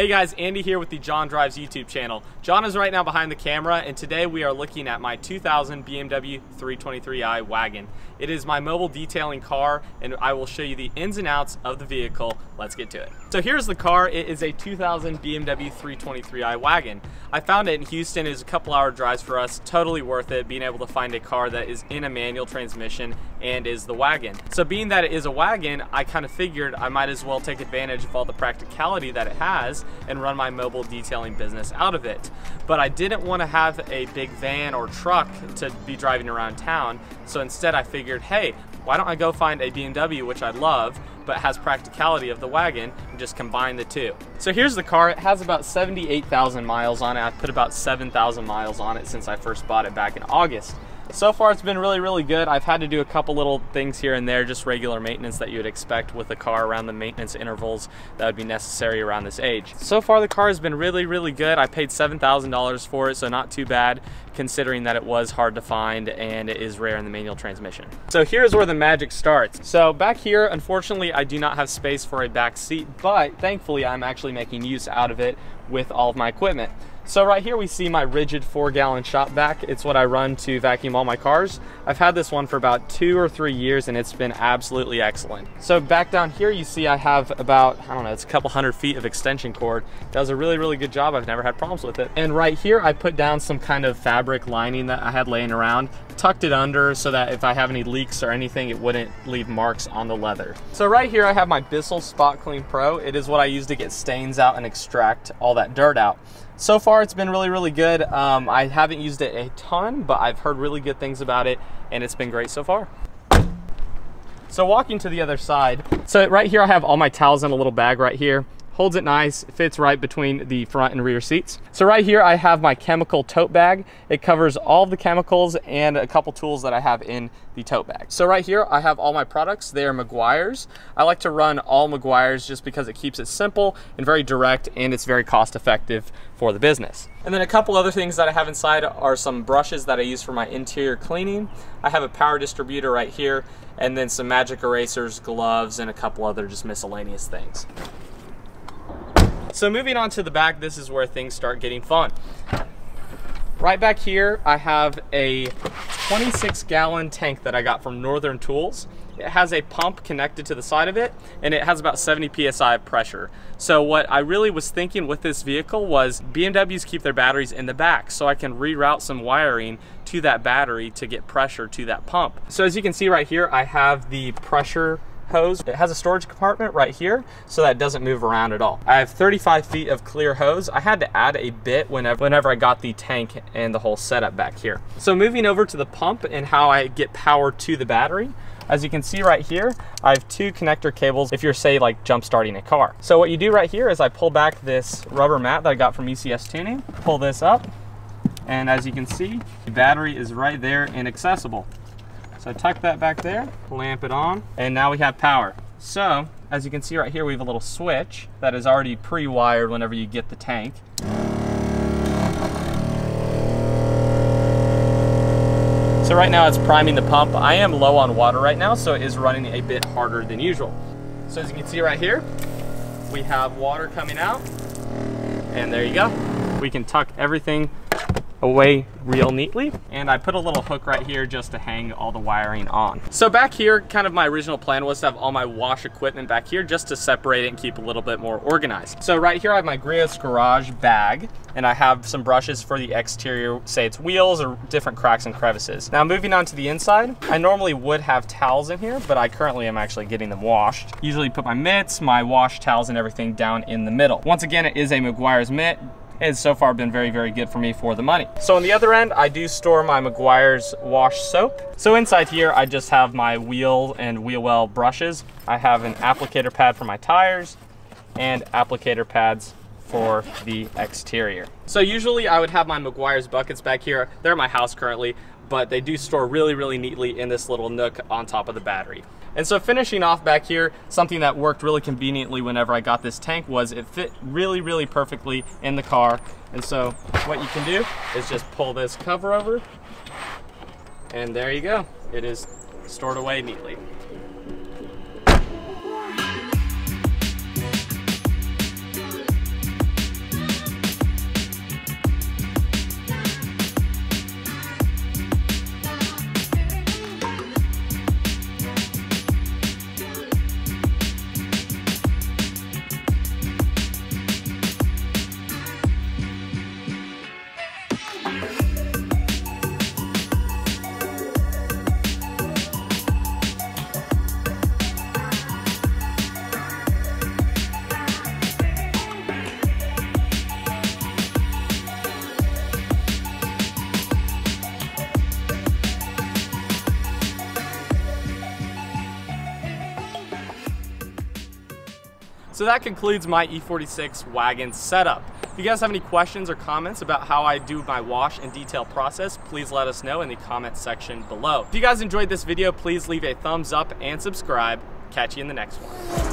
Hey guys, Andy here with the John Drives YouTube channel. John is right now behind the camera, and today we are looking at my 2000 BMW 323i wagon. It is my mobile detailing car, and I will show you the ins and outs of the vehicle. Let's get to it. So here's the car. It is a 2000 BMW 323i wagon. I found it in Houston. It was a couple hour drive for us. Totally worth it, being able to find a car that is in a manual transmission and is the wagon. So being that it is a wagon, I kind of figured I might as well take advantage of all the practicality that it has and run my mobile detailing business out of it. But I didn't want to have a big van or truck to be driving around town, so instead I figured, hey, why don't I go find a BMW, which I love, but has practicality of the wagon, and just combine the two. So here's the car. It has about 78,000 miles on it. I've put about 7,000 miles on it since I first bought it back in August. So far it's been really good. I've had to do a couple little things here and there, just regular maintenance that you would expect with a car around the maintenance intervals that would be necessary around this age. So far the car has been really good. I paid $7,000 for it, so not too bad considering that it was hard to find and it is rare in the manual transmission. So here's where the magic starts. So back here, unfortunately, I do not have space for a back seat, but thankfully I'm actually making use out of it with all of my equipment. So right here we see my rigid 4-gallon shop vac. It's what I run to vacuum all my cars. I've had this one for about 2 or 3 years and it's been absolutely excellent. So back down here you see I have about, I don't know, it's a couple hundred feet of extension cord. Does a really good job. I've never had problems with it. And right here I put down some kind of fabric lining that I had laying around, tucked it under so that if I have any leaks or anything it wouldn't leave marks on the leather. So right here I have my Bissell Spot Clean Pro. It is what I use to get stains out and extract all that dirt out. So far it's been really good. I haven't used it a ton, but I've heard really good things about it and it's been great so far. So walking to the other side, so right here I have all my towels in a little bag right here. Holds it nice, fits right between the front and rear seats. So right here I have my chemical tote bag. It covers all the chemicals and a couple tools that I have in the tote bag. So right here I have all my products. They are Meguiar's. I like to run all Meguiar's just because it keeps it simple and very direct, and it's very cost effective for the business. And then a couple other things that I have inside are some brushes that I use for my interior cleaning. I have a power distributor right here, and then some magic erasers, gloves, and a couple other just miscellaneous things. So moving on to the back, this is where things start getting fun. Right back here, I have a 26-gallon tank that I got from Northern Tools. It has a pump connected to the side of it, and it has about 70 psi of pressure. So what I really was thinking with this vehicle was BMWs keep their batteries in the back, so I can reroute some wiring to that battery to get pressure to that pump. So as you can see right here, I have the pressure hose. It has a storage compartment right here so that it doesn't move around at all. I have 35 feet of clear hose. I had to add a bit whenever I got the tank and the whole setup back here. So moving over to the pump and how I get power to the battery. As you can see right here, I have two connector cables if you're, say, like jump starting a car. So what you do right here is I pull back this rubber mat that I got from ECS Tuning, pull this up, and as you can see, the battery is right there and accessible. So tuck that back there, lamp it on, and now we have power. So, as you can see right here, we have a little switch that is already pre-wired whenever you get the tank. So right now it's priming the pump. I am low on water right now, so it is running a bit harder than usual. So as you can see right here, we have water coming out, and there you go. We can tuck everything away real neatly, and I put a little hook right here just to hang all the wiring on. So back here, kind of my original plan was to have all my wash equipment back here just to separate it and keep a little bit more organized. So right here I have my Griots garage bag, and I have some brushes for the exterior, say it's wheels or different cracks and crevices. Now moving on to the inside, I normally would have towels in here, but I currently am actually getting them washed. Usually put my mitts, my wash towels, and everything down in the middle. Once again, it is a Meguiar's mitt. It's so far been very good for me for the money. So on the other end, I do store my Meguiar's wash soap. So inside here, I just have my wheel and wheel well brushes. I have an applicator pad for my tires and applicator pads for the exterior. So usually I would have my Meguiar's buckets back here. They're at my house currently, but they do store really neatly in this little nook on top of the battery. And so finishing off back here, something that worked really conveniently whenever I got this tank was it fit really perfectly in the car. And so what you can do is just pull this cover over, and there you go. It is stored away neatly. So that concludes my E46 wagon setup. If you guys have any questions or comments about how I do my wash and detail process, please let us know in the comment section below. If you guys enjoyed this video, please leave a thumbs up and subscribe. Catch you in the next one.